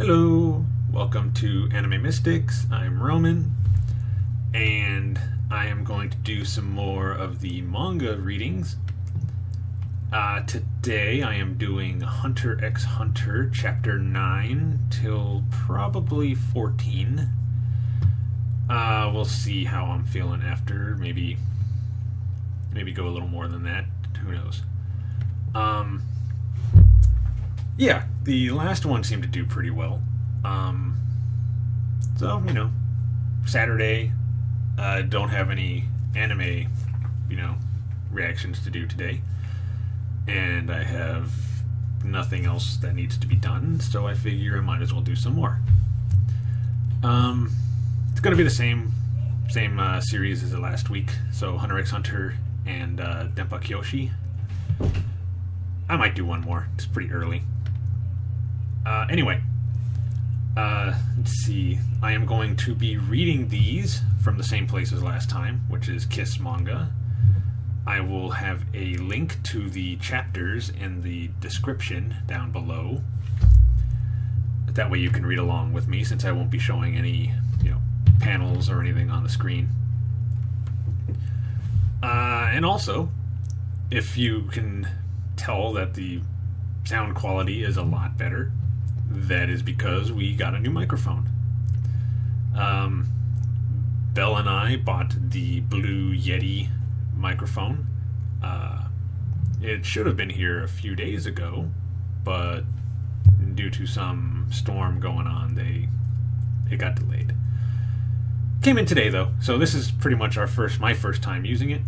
Hello, welcome to Anime Mystics. I'm Roman, and I am going to do some more of the manga readings. Today I am doing Hunter x Hunter chapter 9 till probably 14. We'll see how I'm feeling after, maybe go a little more than that, who knows. Yeah, the last one seemed to do pretty well. So, you know, Saturday, don't have any anime, reactions to do today. And I have nothing else that needs to be done, so I figure I might as well do some more. It's going to be the same series as the last week, so Hunter x Hunter and Denpa Kyoshi. I might do one more, it's pretty early. Anyway, let's see, I am going to be reading these from the same place as last time, which is KISS manga. I will have a link to the chapters in the description down below. That way you can read along with me, since I won't be showing any, panels or anything on the screen. And also, if you can tell that the sound quality is a lot better, that is because we got a new microphone. Belle and I bought the Blue Yeti microphone. It should have been here a few days ago, but due to some storm going on, it got delayed. Came in today though, so this is pretty much my first time using it.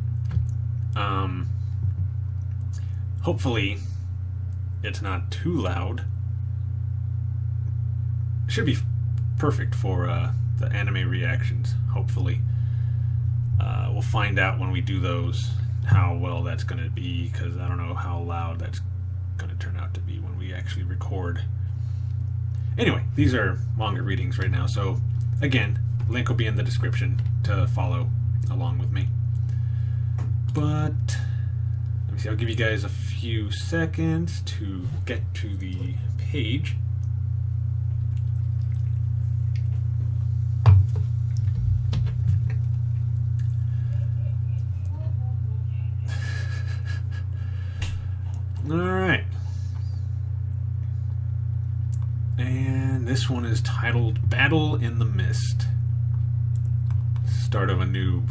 Hopefully it's not too loud. Should be perfect for the anime reactions, hopefully. We'll find out when we do those how well that's going to be, because I don't know how loud that's going to turn out to be when we actually record. Anyway, these are manga readings right now, so again, link will be in the description to follow along with me. But let me see, I'll give you guys a few seconds to get to the page. Alright. And this one is titled Battle in the Mist. Start of a new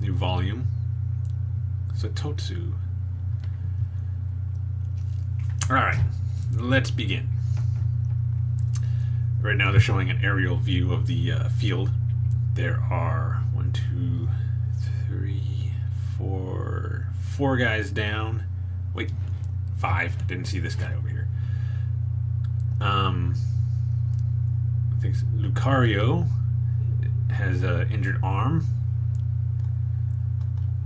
volume. Satotz. Alright, let's begin. Right now they're showing an aerial view of the field. There are 1, 2, 3, 4 guys down. Wait, 5. Didn't see this guy over here. I think Lucario has an injured arm.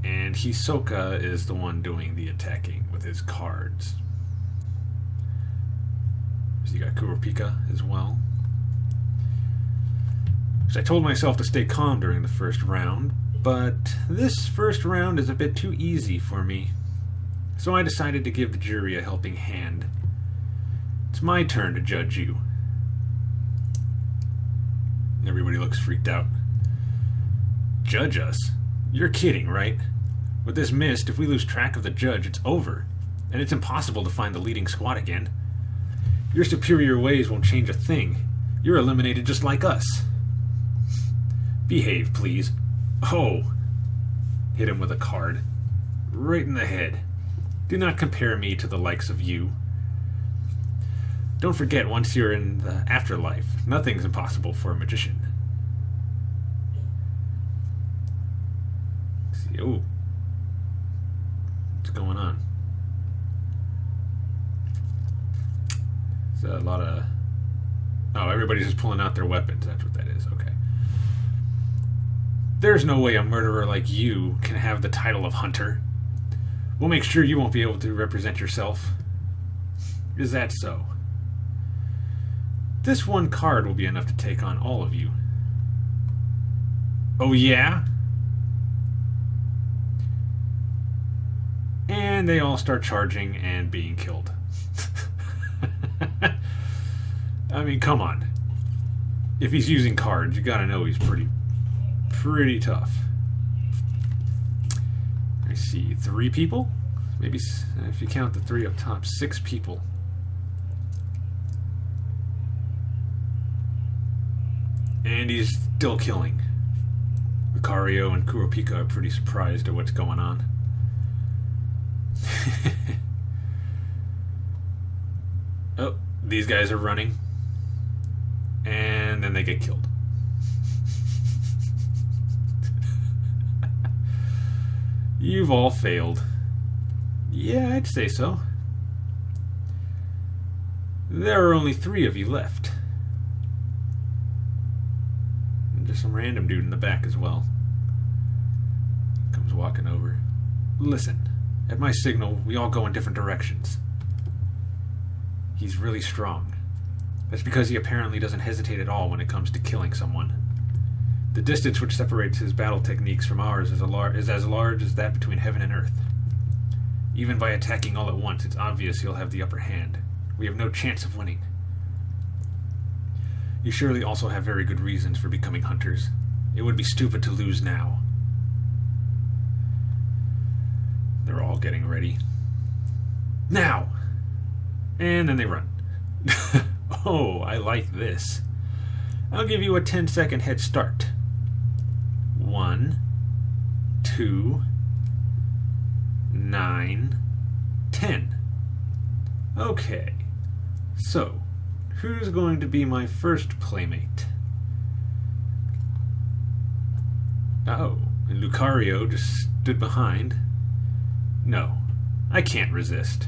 And Hisoka is the one doing the attacking with his cards. So you got Kurapika as well. So I told myself to stay calm during the first round, but this first round is a bit too easy for me. So I decided to give the jury a helping hand. It's my turn to judge you. Everybody looks freaked out. Judge us? You're kidding, right? With this mist, if we lose track of the judge, it's over. And it's impossible to find the leading squad again. Your superior ways won't change a thing. You're eliminated just like us. Behave, please. Oh! Hit him with a card. Right in the head. Do not compare me to the likes of you. Don't forget, once you're in the afterlife, nothing's impossible for a magician. Let's see, oh. What's going on? There's a lot of... Oh, everybody's just pulling out their weapons. That's what that is, okay. There's no way a murderer like you can have the title of Hunter. We'll make sure you won't be able to represent yourself. Is that so? This one card will be enough to take on all of you. Oh yeah? And they all start charging and being killed. I mean, come on. If he's using cards, you gotta know he's pretty tough. I see 3 people. Maybe if you count the 3 up top, 6 people. And he's still killing. Lucario and Kurapika are pretty surprised at what's going on. Oh, these guys are running. And then they get killed. You've all failed. Yeah, I'd say so. There are only 3 of you left. And just some random dude in the back as well. Comes walking over. Listen, at my signal, we all go in different directions. He's really strong. That's because he apparently doesn't hesitate at all when it comes to killing someone. The distance which separates his battle techniques from ours is as large as that between heaven and earth. Even by attacking all at once, it's obvious he'll have the upper hand. We have no chance of winning. You surely also have very good reasons for becoming hunters. It would be stupid to lose now. They're all getting ready. Now! And then they run. Oh, I like this. I'll give you a 10-second head start. 1, 2, 9, 10. Okay, so who's going to be my first playmate? Oh, and Lucario just stood behind. No, I can't resist.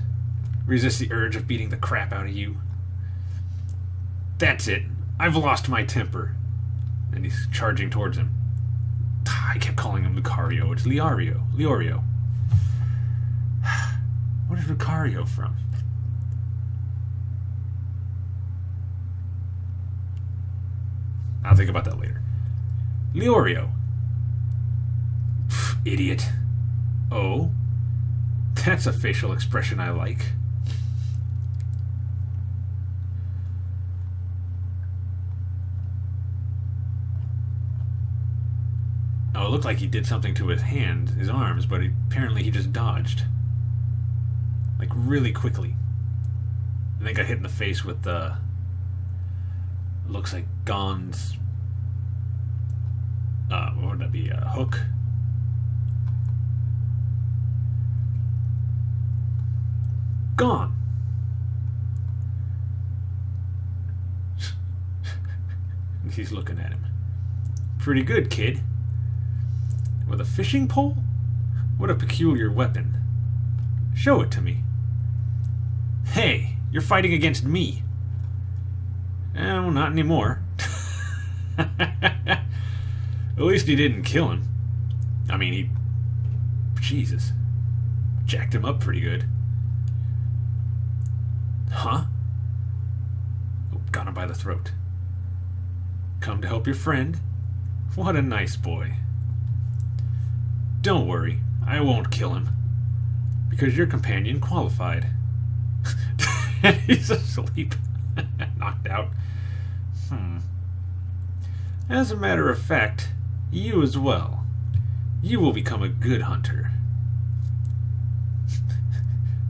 Resist the urge of beating the crap out of you. That's it. I've lost my temper. And he's charging towards him. I kept calling him Lucario. It's Leorio. Leorio. What is Lucario from? I'll think about that later. Leorio. Pff, idiot. Oh. That's a facial expression I like. Oh, it looked like he did something to his hand, his arms, but apparently he just dodged. Like, really quickly. And then got hit in the face with the... looks like Gon's... what would that be? A hook? Gon! He's looking at him. Pretty good, kid. With a fishing pole? What a peculiar weapon. Show it to me. Hey, you're fighting against me. Oh, not anymore. At least he didn't kill him. I mean, he... Jesus. Jacked him up pretty good. Huh? Oh, got him by the throat. Come to help your friend? What a nice boy. Don't worry, I won't kill him. Because your companion qualified. He's asleep. Knocked out. As a matter of fact, you as well. You will become a good hunter.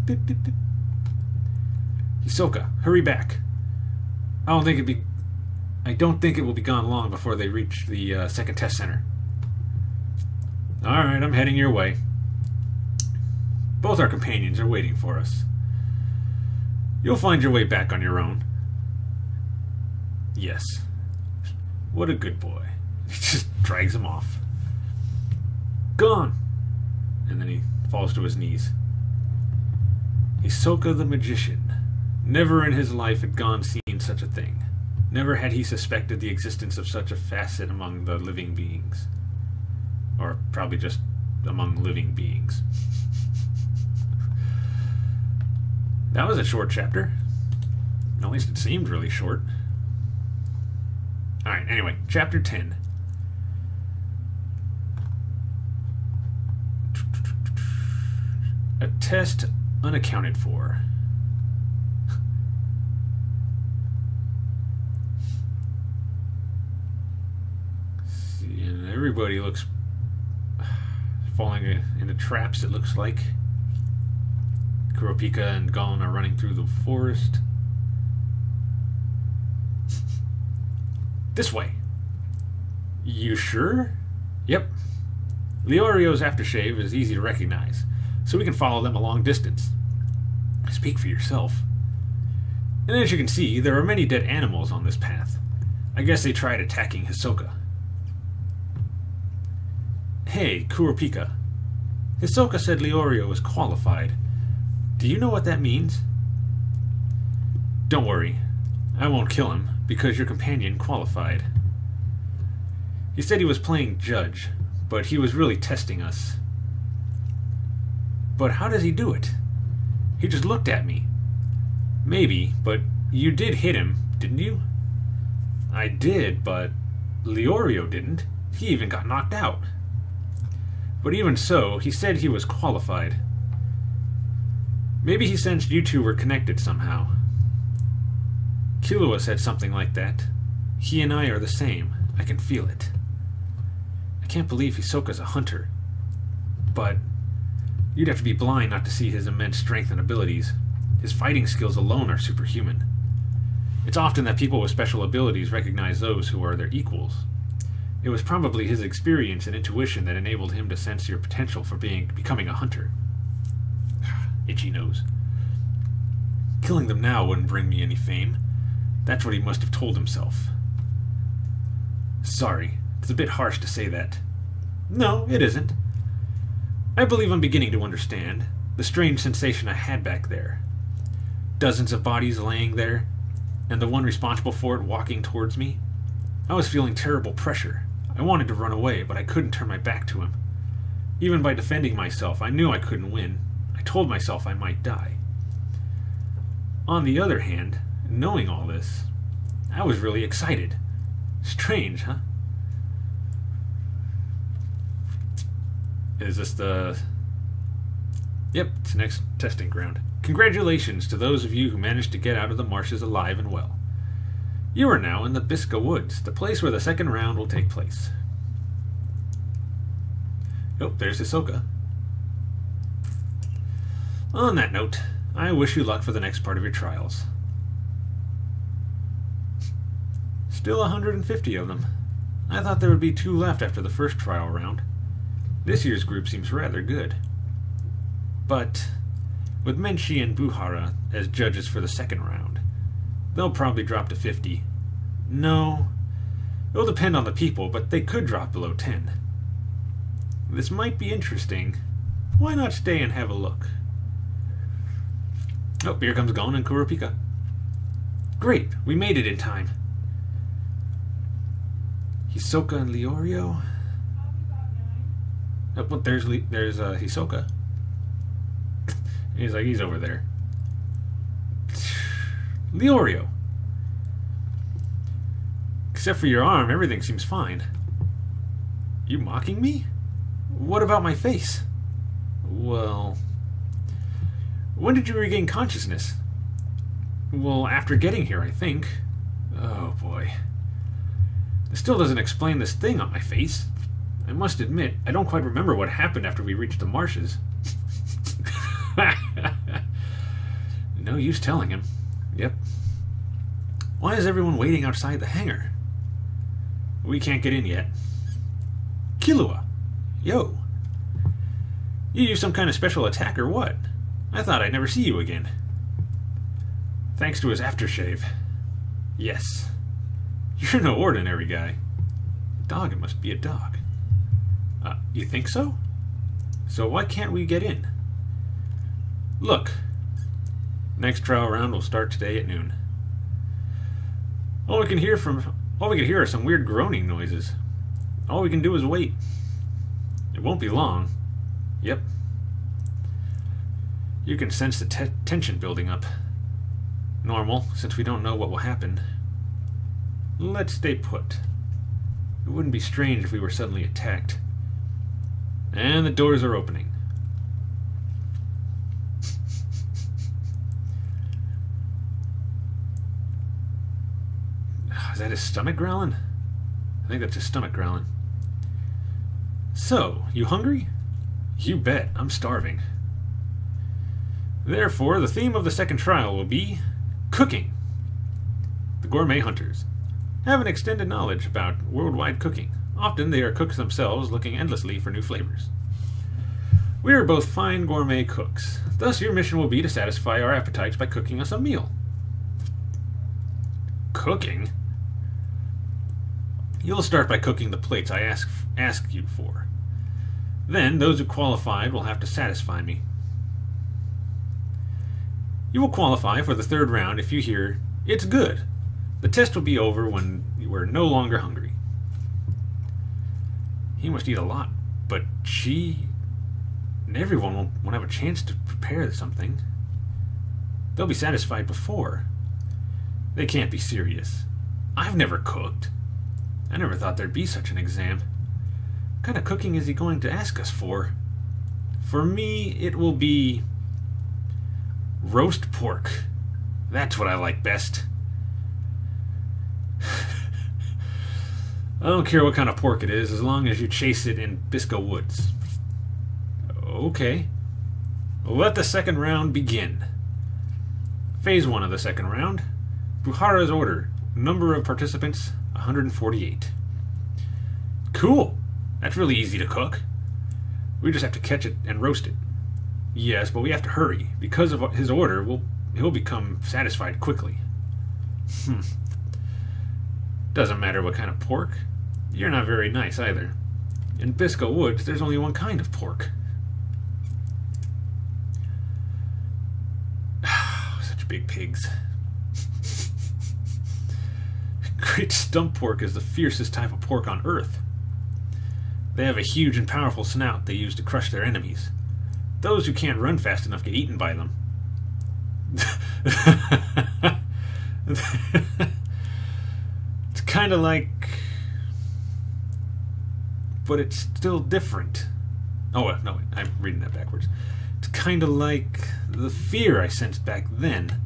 Beep, beep, beep. Hisoka, hurry back. I don't think it will be gone long before they reach the second test center. Alright, I'm heading your way. Both our companions are waiting for us. You'll find your way back on your own. Yes. What a good boy. He just drags him off. Gone! And then he falls to his knees. Hisoka the magician. Never in his life had Gon seen such a thing. Never had he suspected the existence of such a facet among the living beings. Or probably just among living beings. That was a short chapter. At least it seemed really short. Alright, anyway, chapter 10. A test unaccounted for. everybody looks falling into traps, it looks like. Kurapika and Gon are running through the forest. This way. You sure? Yep. Leorio's aftershave is easy to recognize, so we can follow them a long distance. Speak for yourself. And as you can see, there are many dead animals on this path. I guess they tried attacking Hisoka. Hey, Kurapika. Hisoka said Leorio was qualified. Do you know what that means? Don't worry. I won't kill him, because your companion qualified. He said he was playing judge, but he was really testing us. But how does he do it? He just looked at me. Maybe, but you did hit him, didn't you? I did, but Leorio didn't. He even got knocked out. But even so, he said he was qualified. Maybe he sensed you two were connected somehow. Killua said something like that. He and I are the same. I can feel it. I can't believe Hisoka's a hunter. But you'd have to be blind not to see his immense strength and abilities. His fighting skills alone are superhuman. It's often that people with special abilities recognize those who are their equals. It was probably his experience and intuition that enabled him to sense your potential for becoming a hunter. Itchy nose. Killing them now wouldn't bring me any fame. That's what he must have told himself. Sorry, it's a bit harsh to say that. No, it isn't. I believe I'm beginning to understand the strange sensation I had back there. Dozens of bodies laying there, and the one responsible for it walking towards me. I was feeling terrible pressure. I wanted to run away, but I couldn't turn my back to him. Even by defending myself, I knew I couldn't win. I told myself I might die. On the other hand, knowing all this, I was really excited. Strange, huh? Is this the... Yep, it's the next testing ground. Congratulations to those of you who managed to get out of the marshes alive and well. You are now in the Bisca Woods, the place where the second round will take place. Oh, there's Hisoka. On that note, I wish you luck for the next part of your trials. Still 150 of them. I thought there would be 2 left after the first trial round. This year's group seems rather good. But... with Menchi and Buhara as judges for the second round, they'll probably drop to 50. No, it'll depend on the people, but they could drop below 10. This might be interesting. Why not stay and have a look? Oh, here comes Gon and Kurapika. Great, we made it in time. Hisoka and Leorio. Oh, but there's Hisoka. He's like, he's over there. Leorio. Except for your arm, everything seems fine. You mocking me? What about my face? Well... when did you regain consciousness? Well, after getting here, I think. Oh, boy. It still doesn't explain this thing on my face. I must admit, I don't quite remember what happened after we reached the marshes. No use telling him. Yep. Why is everyone waiting outside the hangar? We can't get in yet. Killua. Yo. You use some kind of special attack or what? I thought I'd never see you again. Thanks to his aftershave. Yes. You're no ordinary guy. Dog, it must be a dog. You think so? So why can't we get in? Look, next trial round will start today at noon. All we can hear are some weird groaning noises. All we can do is wait. It won't be long. Yep. You can sense the tension building up. Normal, since we don't know what will happen. Let's stay put. It wouldn't be strange if we were suddenly attacked. And the doors are opening. Is that his stomach growling? I think that's his stomach growling. So, you hungry? You bet, I'm starving. Therefore, the theme of the second trial will be cooking. The gourmet hunters have an extended knowledge about worldwide cooking. Often they are cooks themselves, looking endlessly for new flavors. We are both fine gourmet cooks. Thus, your mission will be to satisfy our appetites by cooking us a meal. Cooking? You'll start by cooking the plates I ask you for. Then, those who qualified will have to satisfy me. You will qualify for the third round if you hear, "It's good." The test will be over when you are no longer hungry. He must eat a lot, but she and everyone won't have a chance to prepare something. They'll be satisfied before. They can't be serious. I've never cooked. I never thought there'd be such an exam. What kind of cooking is he going to ask us for? For me, it will be roast pork. That's what I like best. I don't care what kind of pork it is, as long as you chase it in Bisca Woods. Okay. Let the second round begin. Phase 1 of the second round. Buhara's order. Number of participants, 148. Cool. That's really easy to cook. We just have to catch it and roast it. Yes, but we have to hurry. Because of his order, he'll become satisfied quickly. Doesn't matter what kind of pork. You're not very nice either. In Bisca Woods, there's only one kind of pork. Such big pigs. Great stump pork is the fiercest type of pork on Earth. They have a huge and powerful snout they use to crush their enemies. Those who can't run fast enough get eaten by them. It's kind of like, but it's still different. Oh, no, I'm reading that backwards. It's kind of like the fear I sensed back then,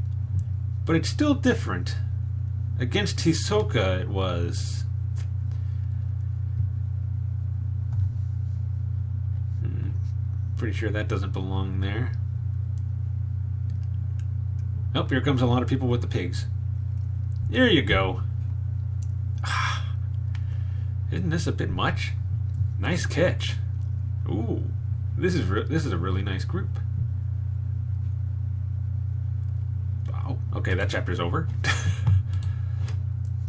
but it's still different. Against Hisoka, it was... pretty sure that doesn't belong there. Oh, here comes a lot of people with the pigs. There you go. Isn't this a bit much? Nice catch. Ooh, this is a really nice group. Oh, okay, that chapter's over.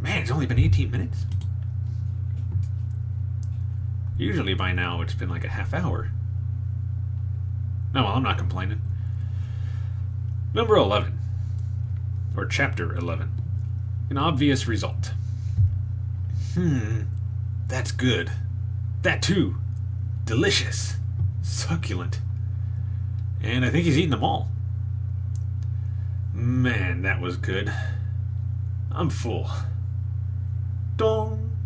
Man, it's only been 18 minutes. Usually by now it's been like a half hour. No, well, I'm not complaining. Number 11. Or chapter 11. An obvious result. That's good. That too. Delicious. Succulent. And I think he's eaten them all. Man, that was good. I'm full. Dong.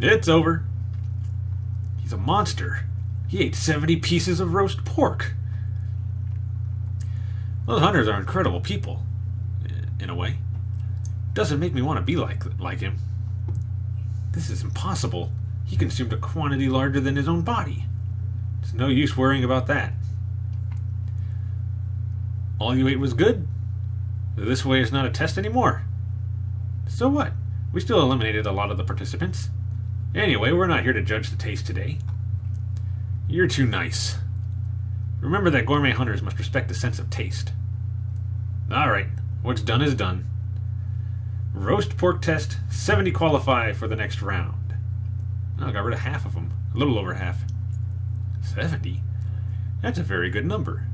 It's over. He's a monster. He ate 70 pieces of roast pork. Those hunters are incredible people, in a way. Doesn't make me want to be like him. This is impossible. He consumed a quantity larger than his own body. It's no use worrying about that. All you ate was good. This way is not a test anymore. So what? We still eliminated a lot of the participants. Anyway, we're not here to judge the taste today. You're too nice. Remember that gourmet hunters must respect the sense of taste. Alright, what's done is done. Roast pork test, 70 qualify for the next round. Oh, I got rid of half of them. A little over half. 70? That's a very good number.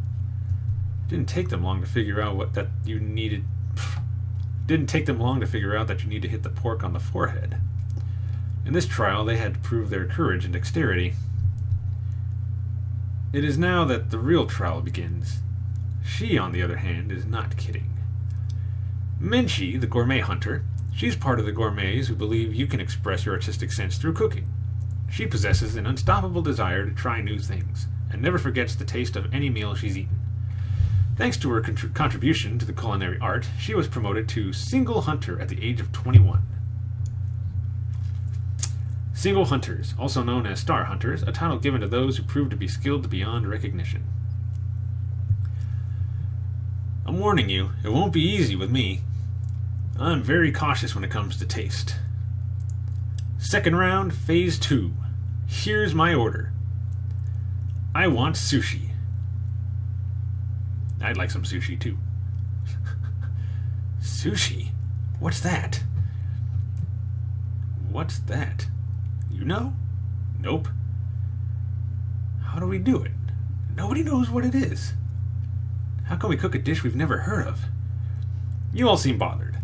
Didn't take them long to figure out that you need to hit the pork on the forehead. In this trial, they had to prove their courage and dexterity. It is now that the real trial begins. She, on the other hand, is not kidding. Menchi, the gourmet hunter, she's part of the gourmets who believe you can express your artistic sense through cooking. She possesses an unstoppable desire to try new things, and never forgets the taste of any meal she's eaten. Thanks to her contribution to the culinary art, she was promoted to single hunter at the age of 21. Single Hunters, also known as Star Hunters, a title given to those who prove to be skilled beyond recognition. I'm warning you, it won't be easy with me. I'm very cautious when it comes to taste. Second round, phase 2. Here's my order. I want sushi. I'd like some sushi too. Sushi? What's that? What's that? You know? Nope. How do we do it? Nobody knows what it is. How can we cook a dish we've never heard of? You all seem bothered.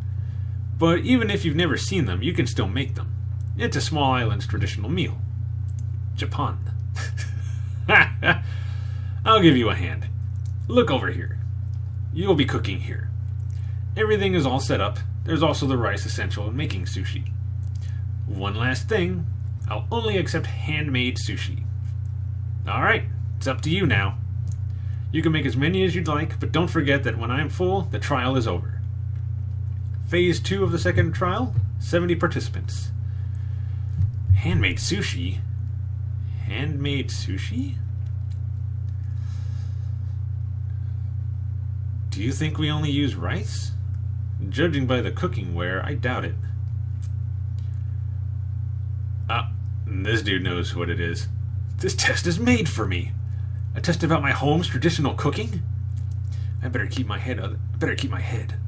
But even if you've never seen them, you can still make them. It's a small island's traditional meal. Japan. I'll give you a hand. Look over here. You'll be cooking here. Everything is all set up. There's also the rice essential in making sushi. One last thing. I'll only accept handmade sushi. Alright, it's up to you now. You can make as many as you'd like, but don't forget that when I'm full, the trial is over. Phase 2 of the second trial, 70 participants. Handmade sushi? Handmade sushi? Do you think we only use rice? Judging by the cooking ware, I doubt it. This dude knows what it is. This test is made for me. A test about my home's traditional cooking? I better keep my head.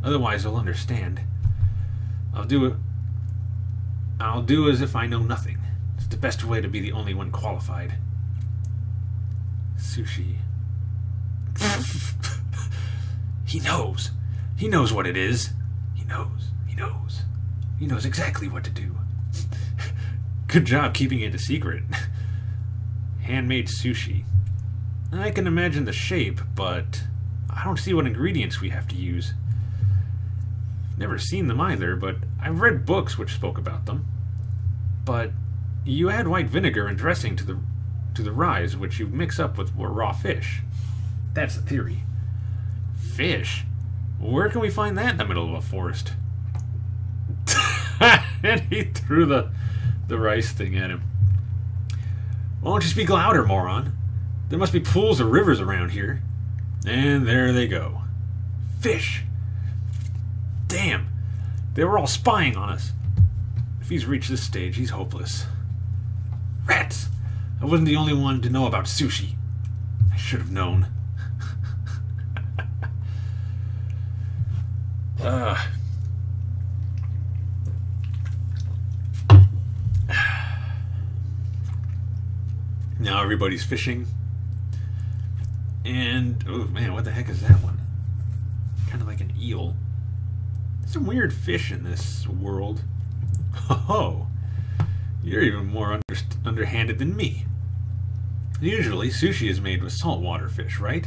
Otherwise I'll understand. I'll do as if I know nothing. It's the best way to be the only one qualified. Sushi. He knows. He knows what it is. He knows. He knows. He knows exactly what to do. Good job keeping it a secret. Handmade sushi. I can imagine the shape, but I don't see what ingredients we have to use. Never seen them either, but I've read books which spoke about them. But you add white vinegar and dressing to the rye, which you mix up with raw fish. That's the theory. Fish? Where can we find that in the middle of a forest? And he threw the rice thing at him. Why don't you speak louder, moron? There must be pools or rivers around here. And there they go. Fish! Damn! They were all spying on us. If he's reached this stage, he's hopeless. Rats! I wasn't the only one to know about sushi. I should have known. Now everybody's fishing. And, oh man, what the heck is that one? Kind of like an eel. There's some weird fish in this world. Oh, you're even more underhanded than me. Usually sushi is made with saltwater fish, right?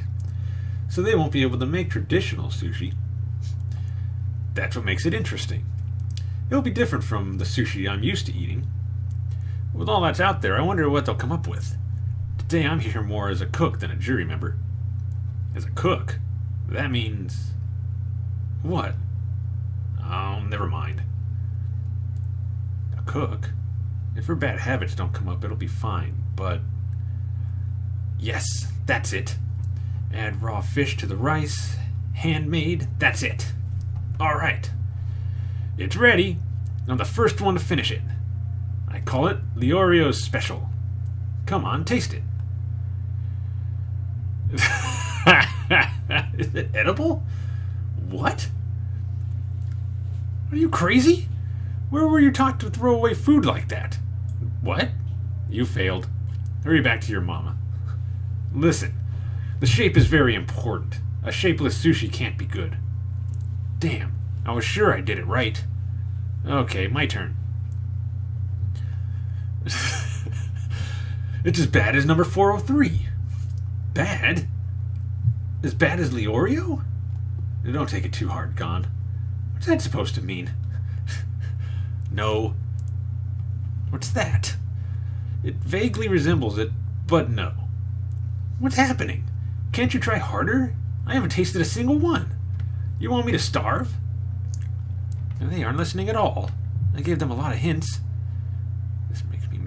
So they won't be able to make traditional sushi. That's what makes it interesting. It'll be different from the sushi I'm used to eating. With all that's out there, I wonder what they'll come up with. Today I'm here more as a cook than a jury member. As a cook? That means... what? Oh, never mind. A cook? If her bad habits don't come up, it'll be fine, but... yes, that's it. Add raw fish to the rice. Handmade. That's it. Alright. It's ready. I'm the first one to finish it. I call it Leorio's Special. Come on, taste it. Is it edible? What? Are you crazy? Where were you taught to throw away food like that? What? You failed. Hurry back to your mama. Listen, the shape is very important. A shapeless sushi can't be good. Damn, I was sure I did it right. Okay, my turn. It's as bad as number 403. Bad? As bad as Leorio? Don't take it too hard, Gon. What's that supposed to mean? No. What's that? It vaguely resembles it, but no. What's happening? Can't you try harder? I haven't tasted a single one. You want me to starve? They aren't listening at all. I gave them a lot of hints.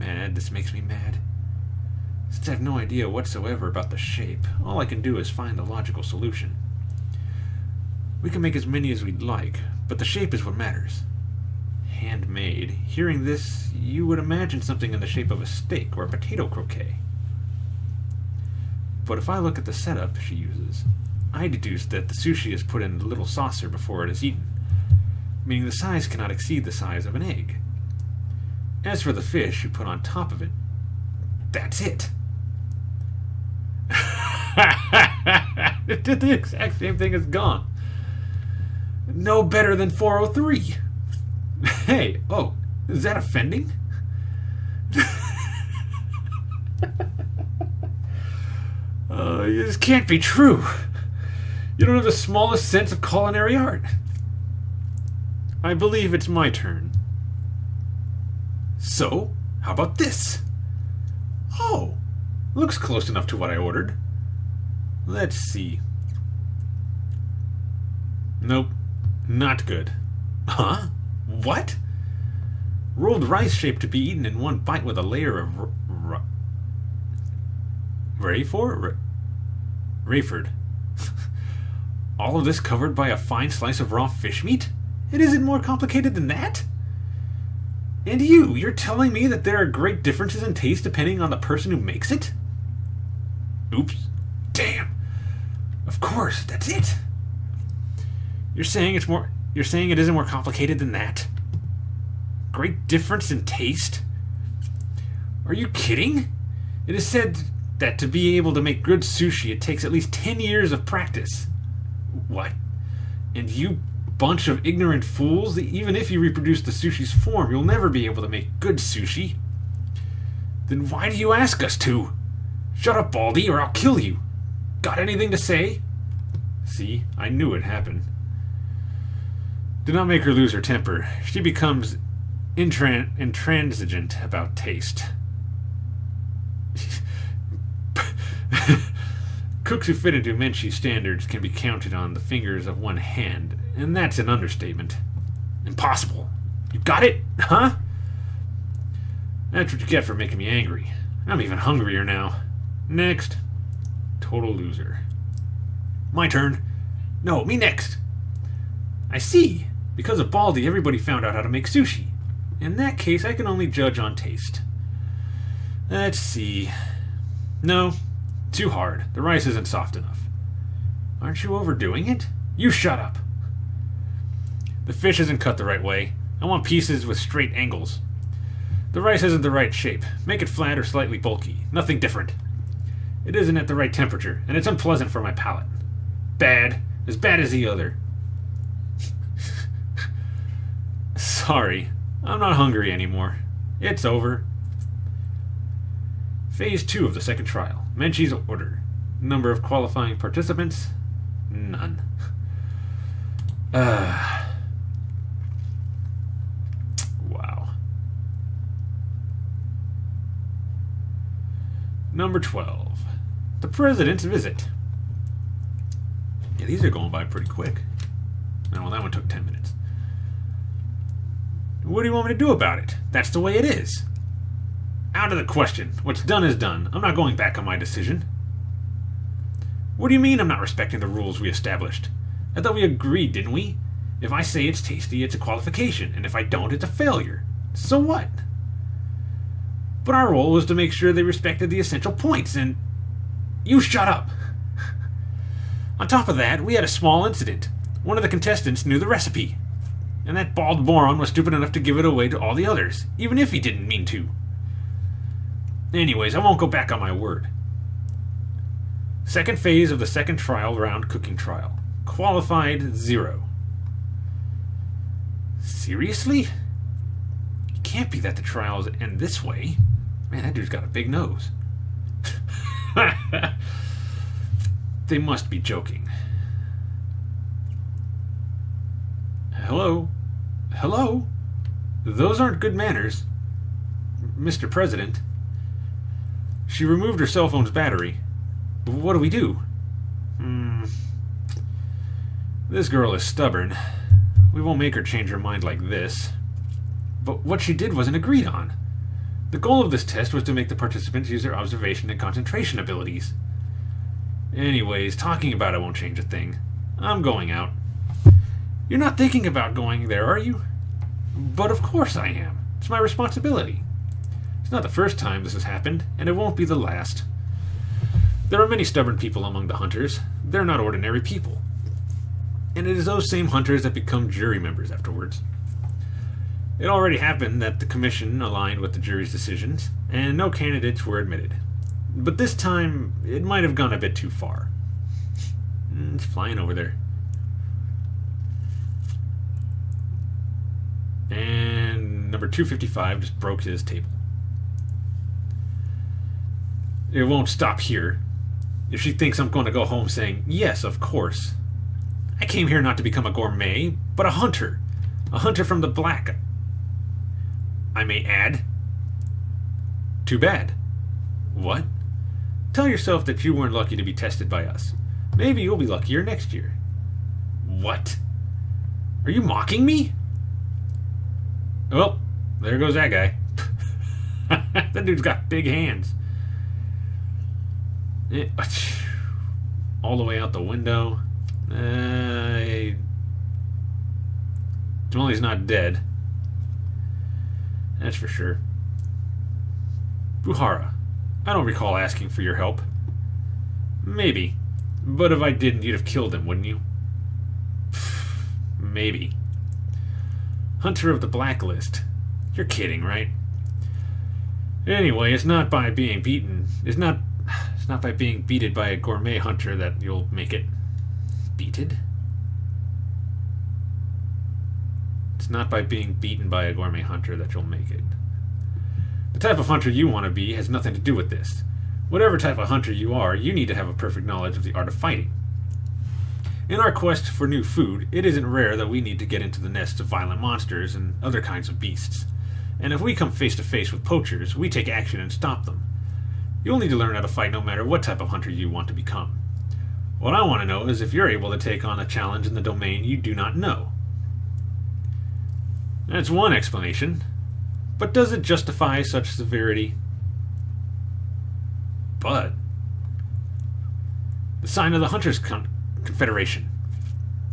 mad. This makes me mad. Since I have no idea whatsoever about the shape, all I can do is find the logical solution. We can make as many as we'd like, but the shape is what matters. Handmade. Hearing this, you would imagine something in the shape of a steak or a potato croquet. But if I look at the setup she uses, I deduce that the sushi is put in a little saucer before it is eaten, meaning the size cannot exceed the size of an egg. As for the fish you put on top of it, that's it. It did the exact same thing as Gon. No better than 403. Hey, oh, is that offending? This can't be true. You don't have the smallest sense of culinary art. I believe it's my turn. So, how about this? Oh, looks close enough to what I ordered. Let's see. Nope, not good. Huh? What? Rolled rice shape to be eaten in one bite with a layer of... Rayford. All of this covered by a fine slice of raw fish meat? It isn't more complicated than that? And you're telling me that there are great differences in taste depending on the person who makes it? Oops. Damn. Of course, that's it. You're saying it isn't more complicated than that? Great difference in taste? Are you kidding? It is said that to be able to make good sushi, it takes at least 10 years of practice. What? And you bunch of ignorant fools, even if you reproduce the sushi's form, you'll never be able to make good sushi. Then why do you ask us to? Shut up, Baldy, or I'll kill you. Got anything to say? See, I knew it happened. Do not make her lose her temper. She becomes intransigent about taste. Cooks who fit into Menchi standards can be counted on the fingers of one hand, and that's an understatement. Impossible. You got it? Huh? That's what you get for making me angry. I'm even hungrier now. Next. Total loser. My turn. No, me next. I see. Because of Baldy, everybody found out how to make sushi. In that case, I can only judge on taste. Let's see. No. Too hard. The rice isn't soft enough. Aren't you overdoing it? You shut up. The fish isn't cut the right way. I want pieces with straight angles. The rice isn't the right shape. Make it flat or slightly bulky. Nothing different. It isn't at the right temperature, and it's unpleasant for my palate. Bad. As bad as the other. Sorry. I'm not hungry anymore. It's over. Phase 2 of the second trial. Menchi's order. Number of qualifying participants? None. Wow. Number 12. The President's Visit. Yeah, these are going by pretty quick. No, well, that one took 10 minutes. What do you want me to do about it? That's the way it is. Out of the question. What's done is done. I'm not going back on my decision. What do you mean I'm not respecting the rules we established? I thought we agreed, didn't we? If I say it's tasty, it's a qualification, and if I don't, it's a failure. So what? But our role was to make sure they respected the essential points, and... You shut up! On top of that, we had a small incident. One of the contestants knew the recipe. And that bald moron was stupid enough to give it away to all the others, even if he didn't mean to. Anyways, I won't go back on my word. Second phase of the second trial round cooking trial. Qualified 0. Seriously? It can't be that the trials end this way. Man, that dude's got a big nose. They must be joking. Hello? Hello? Those aren't good manners, Mr. President. She removed her cell phone's battery. What do we do? This girl is stubborn. We won't make her change her mind like this. But what she did wasn't agreed on. The goal of this test was to make the participants use their observation and concentration abilities. Anyways, talking about it won't change a thing. I'm going out. You're not thinking about going there, are you? But of course I am. It's my responsibility. It's not the first time this has happened, and it won't be the last. There are many stubborn people among the hunters. They're not ordinary people. And it is those same hunters that become jury members afterwards. It already happened that the commission aligned with the jury's decisions, and no candidates were admitted. But this time, it might have gone a bit too far. It's flying over there. And number 255 just broke his table. It won't stop here. If she thinks I'm going to go home saying, yes, of course. I came here not to become a gourmet, but a hunter. A hunter from the black, I may add. Too bad. What? Tell yourself that you weren't lucky to be tested by us. Maybe you'll be luckier next year. What? Are you mocking me? Well, there goes that guy. That dude's got big hands. All the way out the window. Well, he's not dead. That's for sure. Buhara, I don't recall asking for your help. Maybe. But if I didn't, you'd have killed him, wouldn't you? Maybe. Hunter of the Blacklist. You're kidding, right? Anyway, it's not by being beaten. It's not by being beated by a gourmet hunter that you'll make it. Beated? It's not by being beaten by a gourmet hunter that you'll make it. The type of hunter you want to be has nothing to do with this. Whatever type of hunter you are, you need to have a perfect knowledge of the art of fighting. In our quest for new food, it isn't rare that we need to get into the nests of violent monsters and other kinds of beasts. And if we come face to face with poachers, we take action and stop them. You'll need to learn how to fight no matter what type of hunter you want to become. What I want to know is if you're able to take on a challenge in the domain you do not know. That's one explanation, but does it justify such severity? But the sign of the Hunters Confederation.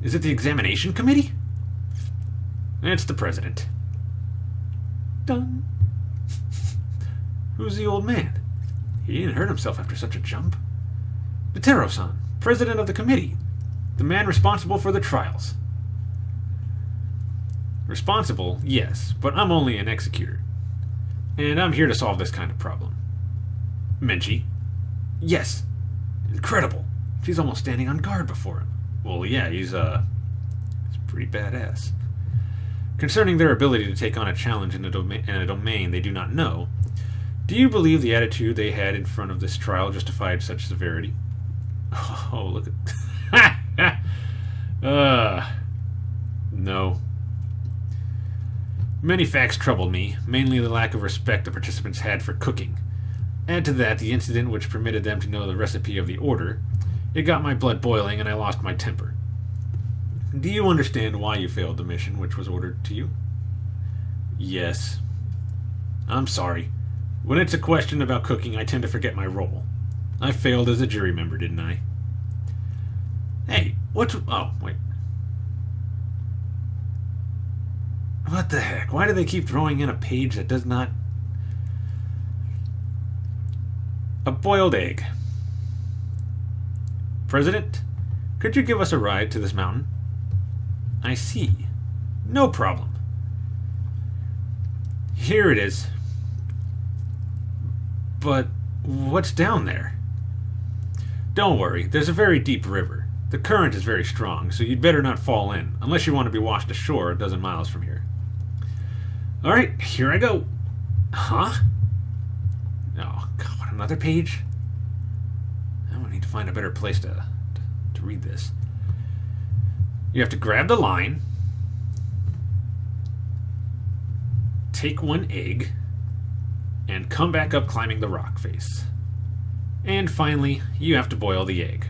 Is it the examination committee? It's the president. Done. Who's the old man? He didn't hurt himself after such a jump. Netero-san, president of the committee. The man responsible for the trials. Responsible, yes, but I'm only an executor. And I'm here to solve this kind of problem. Menchi? Yes. Incredible. She's almost standing on guard before him. Well, yeah, he's pretty badass. Concerning their ability to take on a challenge in a domain they do not know, do you believe the attitude they had in front of this trial justified such severity? Oh, look at... No. Many facts troubled me, mainly the lack of respect the participants had for cooking. Add to that the incident which permitted them to know the recipe of the order. It got my blood boiling and I lost my temper. Do you understand why you failed the mission which was ordered to you? Yes. I'm sorry. When it's a question about cooking, I tend to forget my role. I failed as a jury member, didn't I? Hey, what's... Oh, wait. What the heck? Why do they keep throwing in a page that does not... A boiled egg. President, could you give us a ride to this mountain? I see. No problem. Here it is. But what's down there? Don't worry, there's a very deep river. The current is very strong, so you'd better not fall in, unless you want to be washed ashore a dozen miles from here. Alright, here I go. Huh? Oh, God, another page? I'm gonna need to find a better place to read this. You have to grab the line, take one egg, and come back up climbing the rock face. And finally, you have to boil the egg.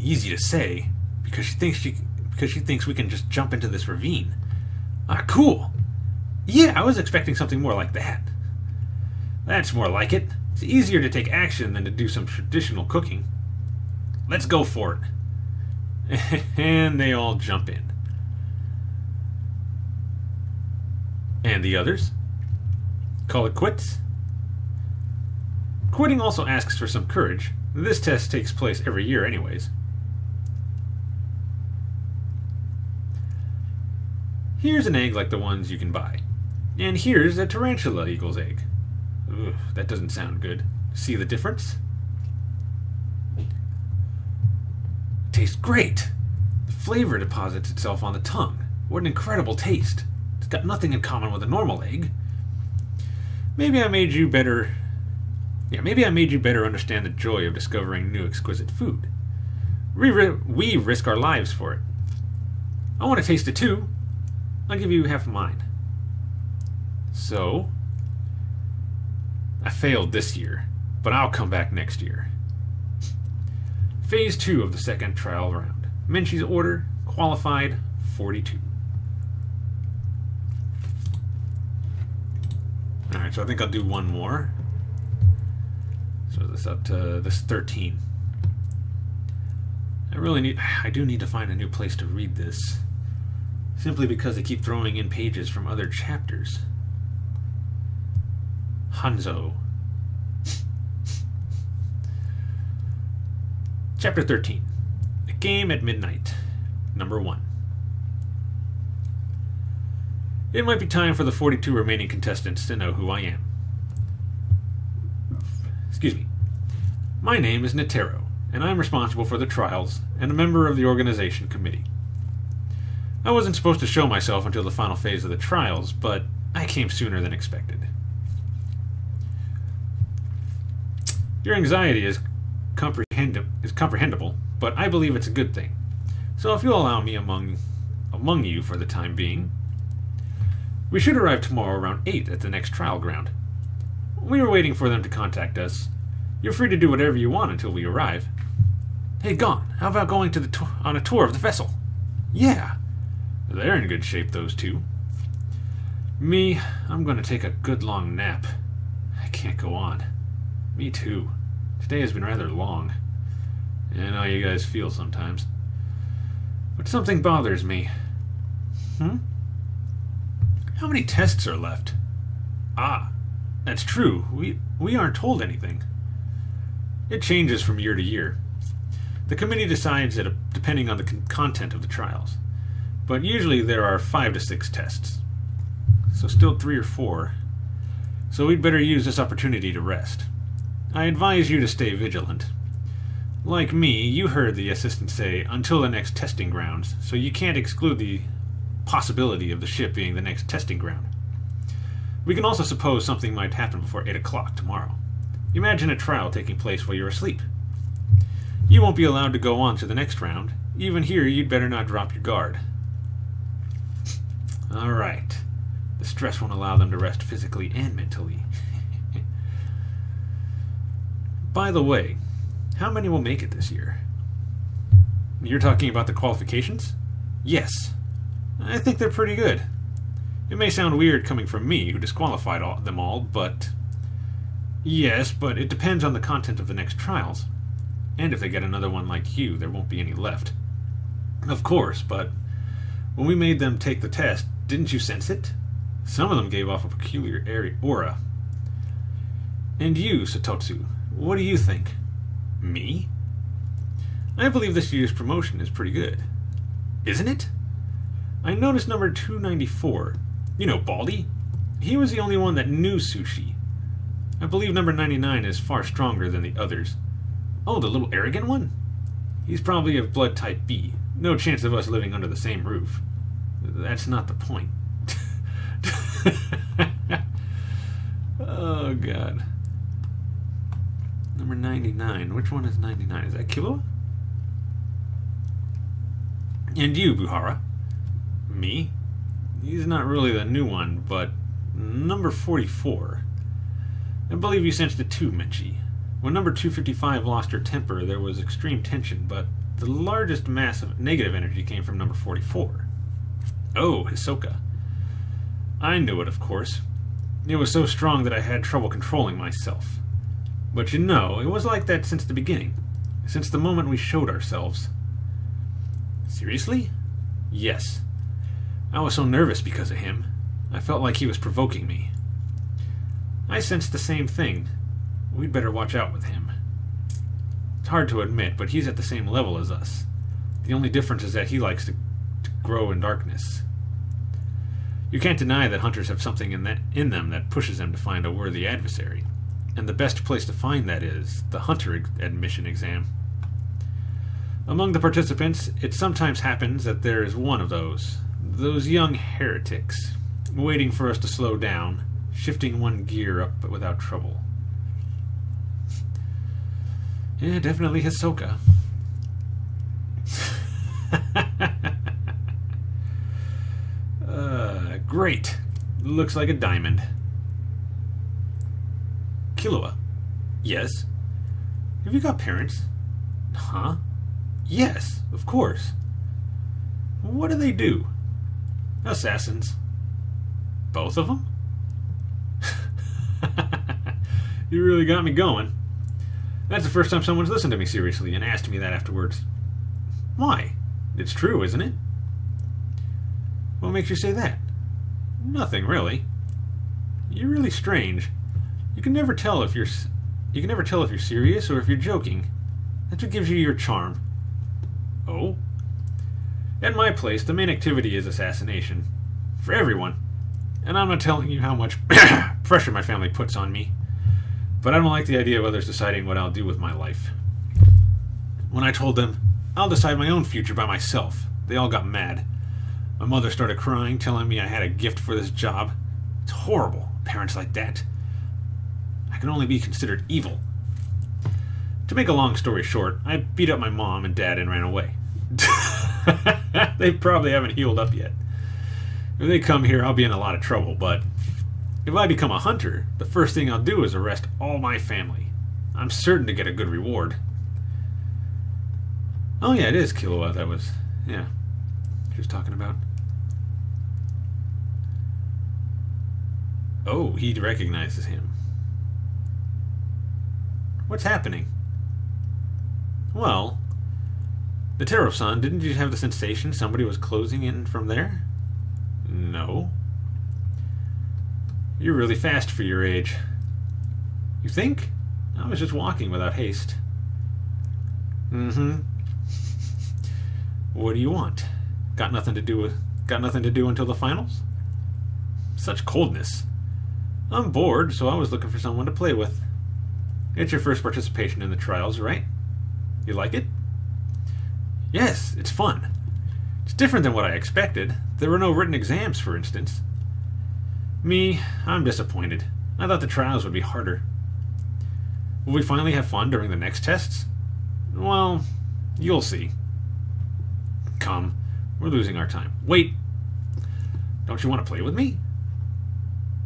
Easy to say, because she thinks we can just jump into this ravine. Ah, cool! Yeah, I was expecting something more like that. That's more like it. It's easier to take action than to do some traditional cooking. Let's go for it. And they all jump in. And the others? Call it quits? Quitting also asks for some courage. This test takes place every year anyways. Here's an egg like the ones you can buy. And here's a tarantula eagle's egg. Ugh, that doesn't sound good. See the difference? Tastes great! The flavor deposits itself on the tongue. What an incredible taste. It's got nothing in common with a normal egg. Maybe I made you better understand the joy of discovering new exquisite food. We risk our lives for it. I want to taste it too. I'll give you half of mine. So, I failed this year, but I'll come back next year. Phase 2 of the second trial round. Menchi's order, qualified 42. Alright, so I think I'll do one more. So this up to this 13. I do need to find a new place to read this. Simply because they keep throwing in pages from other chapters. Hanzo. Chapter 13. A Game at Midnight. Number 1. It might be time for the 42 remaining contestants to know who I am. Excuse me. My name is Netero, and I'm responsible for the trials and a member of the organization committee. I wasn't supposed to show myself until the final phase of the trials, but I came sooner than expected. Your anxiety is comprehensible, but I believe it's a good thing. So if you'll allow me among you for the time being, we should arrive tomorrow around 8 at the next trial ground. We were waiting for them to contact us. You're free to do whatever you want until we arrive. Hey, Gon, how about going to on a tour of the vessel? Yeah. They're in good shape, those two. Me, I'm going to take a good long nap. I can't go on. Me too. Today has been rather long. I know you guys feel sometimes. But something bothers me. Hmm? How many tests are left? Ah, that's true. We aren't told anything. It changes from year to year. The committee decides that depending on the content of the trials. But usually there are 5 to 6 tests. So still 3 or 4. So we'd better use this opportunity to rest. I advise you to stay vigilant. Like me, you heard the assistant say, until the next testing grounds, so you can't exclude the possibility of the ship being the next testing ground. We can also suppose something might happen before 8 o'clock tomorrow. Imagine a trial taking place while you're asleep. You won't be allowed to go on to the next round. Even here, you'd better not drop your guard. Alright. The stress won't allow them to rest physically and mentally. By the way, how many will make it this year? You're talking about the qualifications? Yes. I think they're pretty good. It may sound weird coming from me, who disqualified them all, but... Yes, but it depends on the content of the next trials. And if they get another one like you, there won't be any left. Of course, but... When we made them take the test, didn't you sense it? Some of them gave off a peculiar aura. And you, Satotz, what do you think? Me? I believe this year's promotion is pretty good. Isn't it? I noticed number 294. You know, Baldy? He was the only one that knew sushi. I believe number 99 is far stronger than the others. Oh, the little arrogant one? He's probably of blood type B. No chance of us living under the same roof. That's not the point. Oh, God. Number 99. Which one is 99? Is that Killua? And you, Buhara. Me? He's not really the new one, but number 44. I believe you sensed the 2, Menchi. When number 255 lost her temper, there was extreme tension, but the largest mass of negative energy came from number 44. Oh, Hisoka. I knew it, of course. It was so strong that I had trouble controlling myself. But you know, it was like that since the beginning. Since the moment we showed ourselves. Seriously? Yes. I was so nervous because of him. I felt like he was provoking me. I sensed the same thing. We'd better watch out with him. It's hard to admit, but he's at the same level as us. The only difference is that he likes to grow in darkness. You can't deny that hunters have something in them that pushes them to find a worthy adversary. And the best place to find that is the hunter admission exam. Among the participants, it sometimes happens that there is one of those young heretics, waiting for us to slow down, shifting one gear up but without trouble. Yeah, definitely Hisoka. Great. Looks like a diamond. Killua. Yes. Have you got parents? Huh? Yes, of course. What do they do? Assassins. Both of them? You really got me going. That's the first time someone's listened to me seriously and asked me that afterwards. Why? It's true, isn't it? What makes you say that? Nothing, really. You're really strange. You can never tell if you're serious or if you're joking. That's what gives you your charm. Oh? At my place, the main activity is assassination. For everyone. And I'm not telling you how much pressure my family puts on me. But I don't like the idea of others deciding what I'll do with my life. When I told them, I'll decide my own future by myself, they all got mad. My mother started crying, telling me I had a gift for this job. It's horrible, parents like that. I can only be considered evil. To make a long story short, I beat up my mom and dad and ran away. They probably haven't healed up yet. If they come here, I'll be in a lot of trouble, but if I become a hunter, the first thing I'll do is arrest all my family. I'm certain to get a good reward. Oh yeah, it is Killua that was, yeah, she was talking about. Oh, he recognizes him. What's happening? Well, Netero-san, didn't you have the sensation somebody was closing in from there? No. You're really fast for your age. You think? I was just walking without haste. Mm-hmm. What do you want? Got nothing to do until the finals? Such coldness. I'm bored, so I was looking for someone to play with. It's your first participation in the trials, right? You like it? Yes, it's fun. It's different than what I expected. There were no written exams, for instance. Me, I'm disappointed. I thought the trials would be harder. Will we finally have fun during the next tests? Well, you'll see. Come, we're losing our time. Wait! Don't you want to play with me?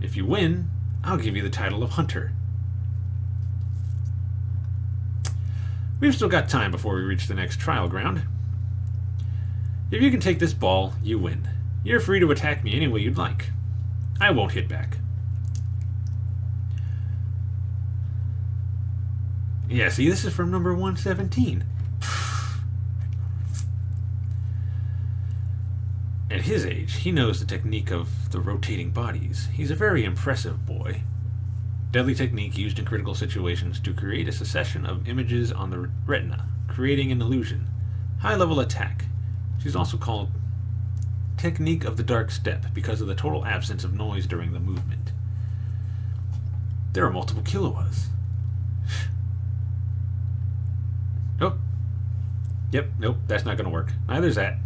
If you win, I'll give you the title of Hunter. We've still got time before we reach the next trial ground. If you can take this ball, you win. You're free to attack me any way you'd like. I won't hit back. Yeah, see, this is from number 117. At his age, he knows the technique of the rotating bodies. He's a very impressive boy. Deadly technique used in critical situations to create a succession of images on the retina, creating an illusion. High-level attack. She's also called technique of the dark step because of the total absence of noise during the movement. There are multiple Killuas. Oh. Yep, nope, that's not going to work. Neither's that.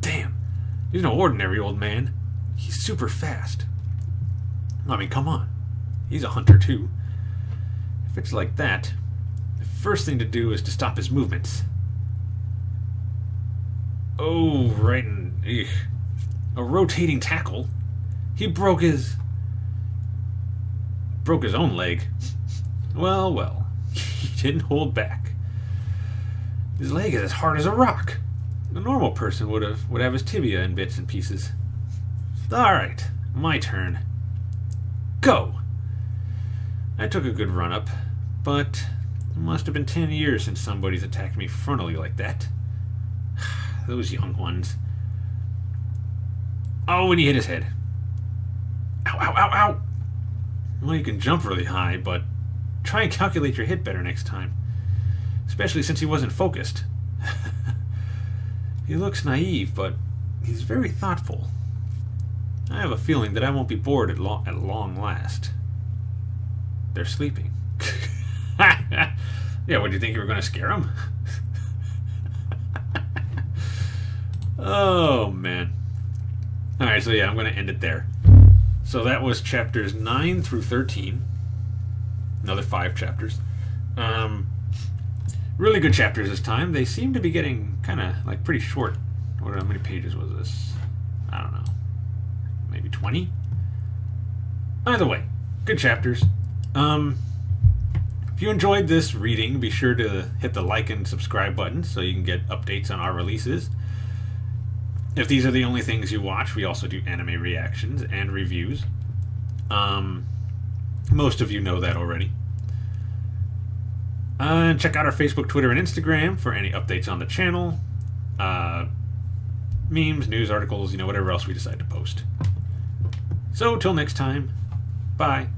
Damn, he's no ordinary old man. He's super fast. I mean, come on. He's a hunter, too. If it's like that, the first thing to do is to stop his movements. Oh, right in... Eugh. A rotating tackle? He broke his own leg. Well, well. He didn't hold back. His leg is as hard as a rock. A normal person would have his tibia in bits and pieces. Alright, My turn. Go! I took a good run up, but it must have been 10 years since somebody's attacked me frontally like that. Those young ones. Oh, and he hit his head. Ow, ow, ow, ow! Well, you can jump really high, but try and calculate your hit better next time. Especially since he wasn't focused. He looks naive, but he's very thoughtful. I have a feeling that I won't be bored at long last. They're sleeping. Yeah, what, do you think you were going to scare them? Oh, man. Alright, so yeah, I'm going to end it there. So that was chapters 9 through 13. Another 5 chapters. Really good chapters this time. They seem to be getting kind of, like, pretty short. What, how many pages was this? I don't know. Maybe 20? Either way, good chapters. If you enjoyed this reading, be sure to hit the like and subscribe button so you can get updates on our releases. If these are the only things you watch, we also do anime reactions and reviews. Most of you know that already. And check out our Facebook, Twitter, and Instagram for any updates on the channel. Memes, news articles, you know, whatever else we decide to post. So, till next time, bye.